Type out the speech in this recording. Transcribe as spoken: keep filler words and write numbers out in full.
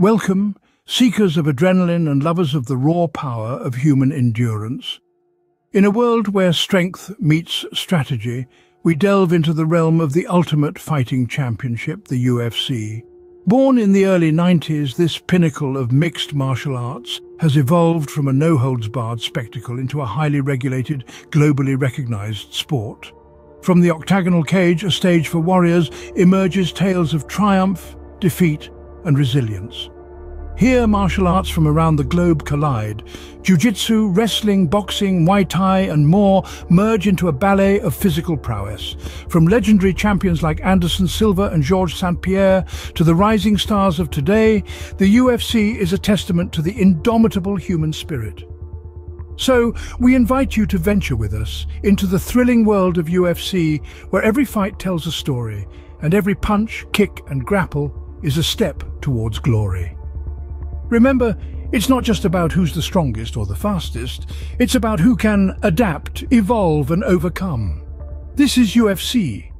Welcome, seekers of adrenaline and lovers of the raw power of human endurance. In a world where strength meets strategy, we delve into the realm of the ultimate fighting championship, the U F C. Born in the early nineties, this pinnacle of mixed martial arts has evolved from a no-holds-barred spectacle into a highly regulated, globally recognized sport. From the octagonal cage, a stage for warriors, emerges tales of triumph, defeat, and resilience. Here, martial arts from around the globe collide. Jiu-jitsu, wrestling, boxing, Muay Thai, and more merge into a ballet of physical prowess. From legendary champions like Anderson Silva and Georges Saint-Pierre to the rising stars of today, the U F C is a testament to the indomitable human spirit. So, we invite you to venture with us into the thrilling world of U F C, where every fight tells a story, and every punch, kick, and grapple is a step towards glory. Remember, it's not just about who's the strongest or the fastest, it's about who can adapt, evolve, and overcome. This is U F C,